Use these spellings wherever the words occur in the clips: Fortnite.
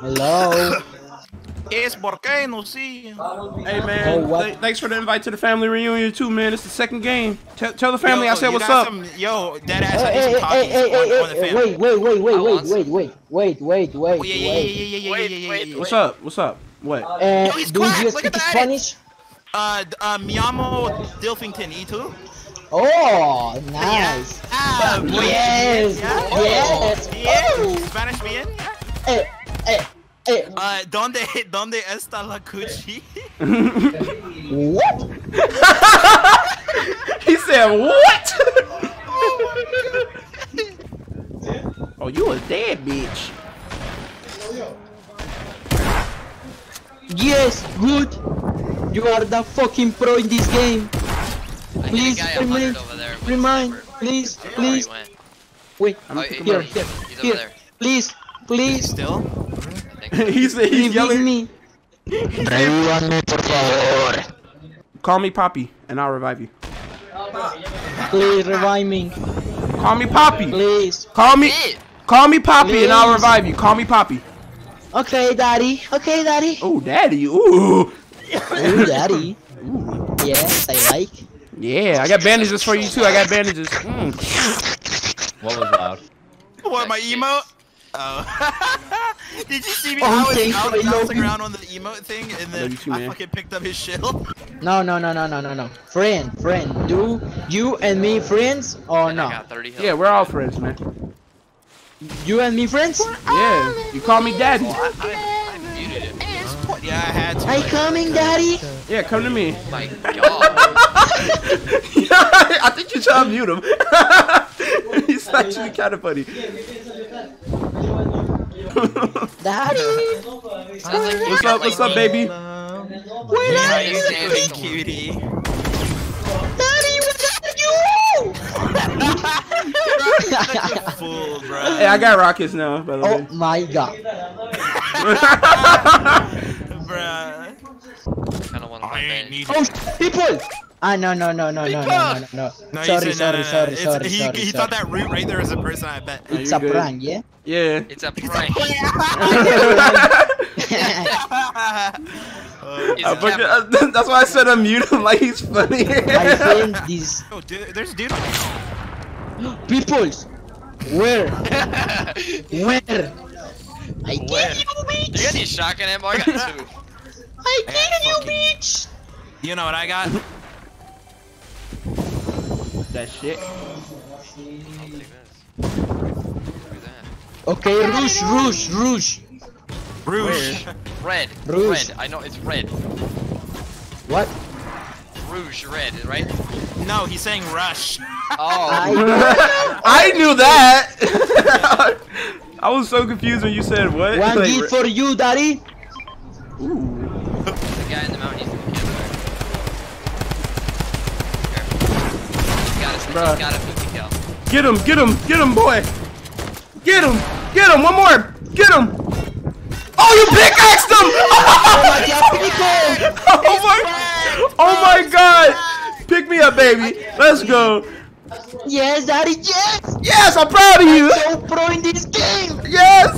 Hello. It's Volcano, see you. Hey, man. Oh, thanks for the invite to the family reunion, too, man. It's the second game. Tell the family I said what's up. Yo, that ass hey, wait. What's up? What's up? What? Yo, he's cracked. Look at that. Spanish? Miyamo Dilfington E2. Oh, nice. Yeah. Ah, yes. Yeah. Oh. Yes. Yes. Oh. Spanish bien. Hey, hey. ¿Dónde está la cuchi? What? He said, what? Oh, my God. Oh, you a dead bitch. Yes, good. You are the fucking pro in this game. Please, remind, please, please. Wait, here, here. Please, please. Still? He's yelling me. Call me Poppy, and I'll revive you. Please revive me. Call me Poppy. Please. Call me Poppy, please. And I'll revive you. Call me Poppy. Okay, Daddy. Okay, Daddy. Oh, Daddy. Ooh. Ooh, Daddy. Ooh. Yes, I like. Yeah, I got bandages for you too. I got bandages. Mm. What was loud? What, my emote? Oh. Did you see me? Oh, I was out bouncing around on the emote thing, and then I fucking picked up his shield. No. Friend. Do you and me friends or no? Yeah, we're all friends, man. You and me friends? Yeah. You call me Daddy. Oh, I muted it. Yeah, I had to. Like, coming, Daddy? Yeah, come to me. Oh my God. Yeah, I think you try to mute him. He's actually kind of funny. Daddy. What's up, baby? Where are you, cutie? Daddy, what are you? You're a fool, bro. Hey, I got rockets now, by the way. Oh my God. Bruh. I ain't need it. People! Ah, no. Sorry. He thought that root right there is a person, I bet. It's a prank, yeah? Yeah. It's a prank. That's why I said I mute him, like he's funny. I think this... Oh, dude, there's a dude. Peoples! Where? Where? I kill you, bitch! You got any shotgun ammo? I got two. I kill you, bitch! You know what I got? That shit. Okay, Rouge. Red. I know it's red. What? Rouge, red, right? No, he's saying rush. Oh. I knew that. I was so confused when you said what. One like, D for you, Daddy. Ooh. The guy in the mountain. Bruh. Get him, boy! Get him, one more! Get him! Oh, you pickaxed him! Oh my god! Pick me up, baby! Let's go! Yes, Daddy, yes! Yes, I'm proud of you! I'm so pro in this game! Yes!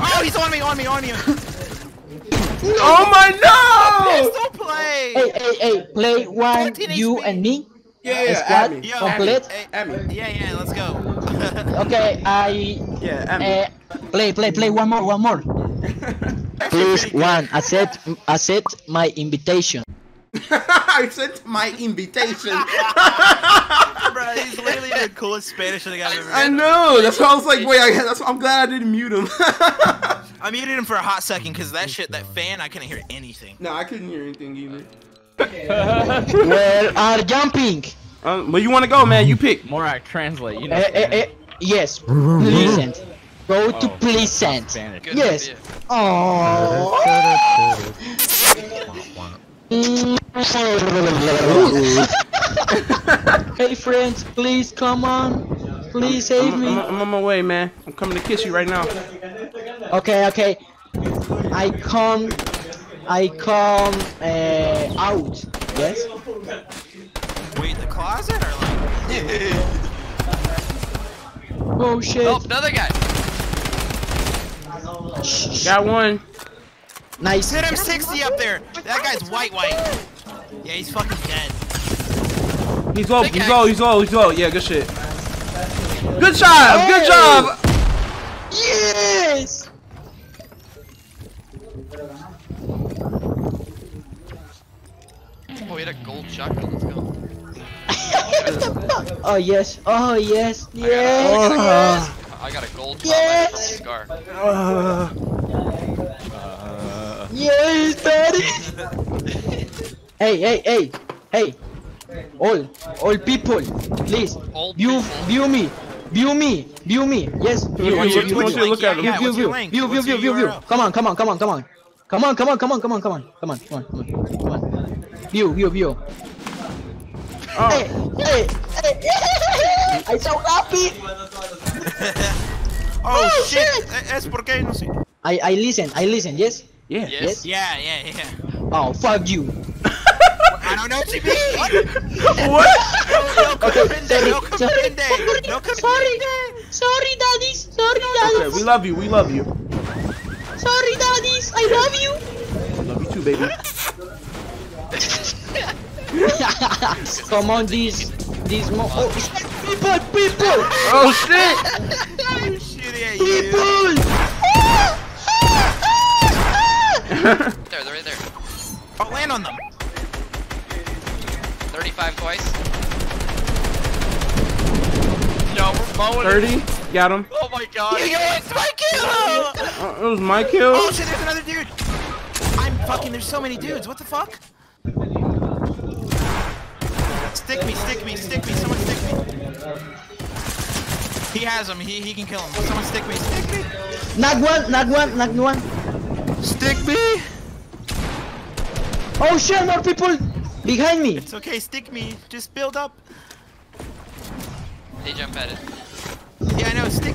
Oh, he's on me! Oh my no! Still play! Hey, play one, you and me. Yeah, Amy. Yo, complete. Amy. Yeah, let's go. Okay, play one more. Please, one, accept my invitation. Accept my invitation. Bro, he's literally the coolest Spanish thing I've ever heard. I know, that's why I was like, wait, I'm glad I didn't mute him. I muted him for a hot second, because that fan, I couldn't hear anything. No, I couldn't hear anything either. Well, jumping. Where you want to go, man? You pick. Morak, translate. You know. Yes. Pleasant. Go to Pleasant. Yes. Oh. Hey, friends, please come on. Please save me. I'm on my way, man. I'm coming to kiss you right now. Okay. I come out. Yes. Wait, the closet or like? Oh shit. Oh, another guy. Got one. Nice. Hit him 60 up there. That guy's white. Yeah, he's fucking dead. He's low, he's low, he's low, he's low. Yeah, good shit. Good job, good job. Yes. Oh, we had a gold shotgun. Let's go. Oh yes. Oh yes. Yes. I got a gold scar. Yes, daddy. Hey, hey, hey, hey. All people, please. View me. Yes. View, look at him. View. Come on. Come on. View. Oh. Hey. I saw Rappi. Oh shit. That's porque no sé. I listen. Yes. Yeah. Yes. Oh fuck you. I don't know what you mean. What? No, okay. Sorry, daddies. Okay, we love you. Sorry, daddies. I love you. I love you too, baby. Come on, these mo- oh, people! Oh shit! I'm shooting at you. People! They're right there. Oh, land on them. 35 twice. No, we're mowing 30, it. Got him. Oh my god. Yeah, it's my kill! It was my kill? Oh shit, there's another dude! I'm fucking, there's so many dudes, what the fuck? Stick me, someone stick me. He has him, he can kill him. Someone stick me. Knock one. Stick me. Oh shit, more people behind me. It's okay, stick me, just build up. They jump at it. Yeah, I know, stick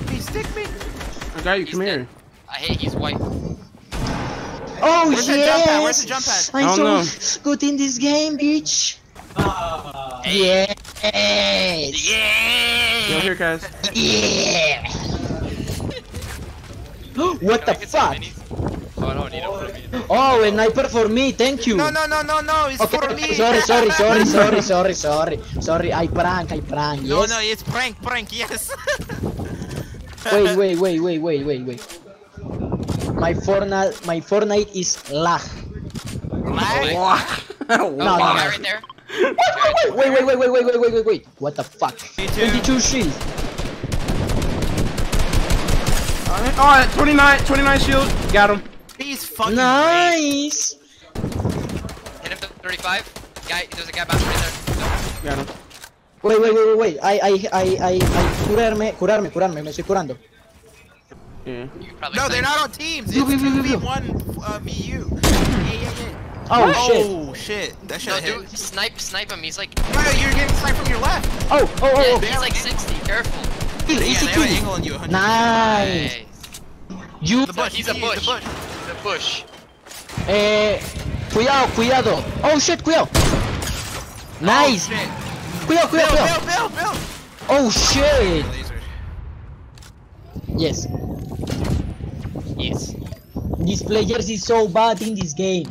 me. I got you, come here. I hate he's white. Oh shit. Where's the jump pad? I'm so good in this game, bitch. Yes. Go here, guys. Yeah. What the fuck? Oh, I don't need it for me. Oh, a sniper for me. Thank you. No. It's okay. For me. Sorry. I prank. Yes. No. It's prank. Yes. Wait. My Fortnite is lag. Lag. No. Right there. Wait. What the fuck? 22 shield. Alright, 29 shield. Got him. He's fucking nice. Hit him to 35. Guy, there's a guy back right there. Got him. Wait. Curarme. Me estoy curando. Yeah. No, they're not on teams. It's 2v1 VU. Yeah. Oh shit! That shit hit. Dude, snipe him. He's like. No, you're getting sniped from your left. Oh. Yeah, he's like 60. Careful. Easy, they angle on you. 100. Nice. You. He's a bush. Cuidado. Oh shit, cuidado. Nice. Cuidado. Oh shit. Yes. These players is so bad in this game.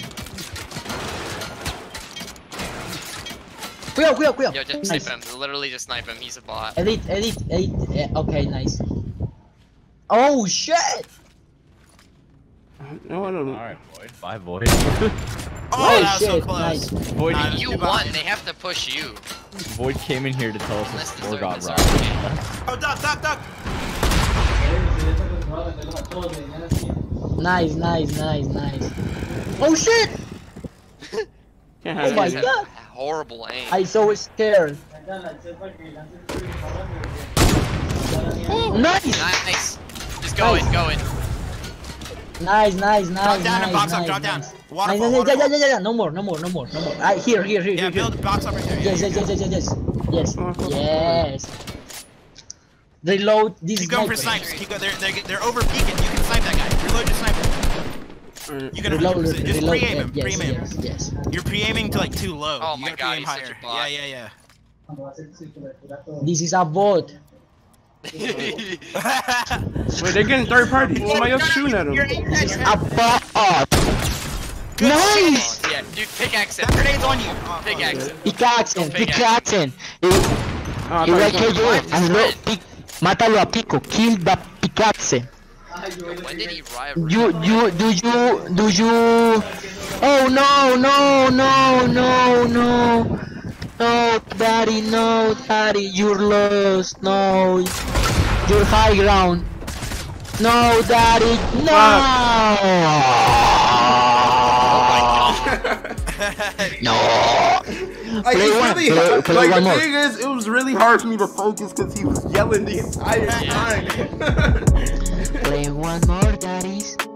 Cuidado. Yo, just snipe him. Literally just snipe him. He's a bot. Elite. Okay, nice. Oh, shit! No, I don't know. Alright, Void. Bye, Void. Oh, that was so close. Nice. Void, you won. They have to push you. Void came in here to tell us the score got robbed. Oh, duck! Nice. Oh, shit! Oh my god! Horrible aim. I so scared. Ooh. Nice. Just go in. Nice. Drop down and box up. Waterfall. Yeah. No more. Here. Yeah, build box up right there. Yes. Reload these. Keep going for snipes. Keep going. They're over peeking. You can snipe that guy. Reload your sniper. You're gonna just pre-aim him. Pre-aim him. Yes. You're pre-aiming to like too low. Oh my god, he's such a bot. Yeah. This is a bot. Wait, they're getting third party. Somebody else shooting at him. Nice! Yeah, dude, pickaxe him. Grenade's on you. Pickaxe him. Pickaxe him. He right here doing. Mátalo a Pico. Kill the pickaxe. When did he arrive? Do you? Oh no! No, daddy, you're lost. No, you're high ground. No, daddy, no. No. The thing is, it was really hard for me to focus because he was yelling the entire time. Play one more, daddies.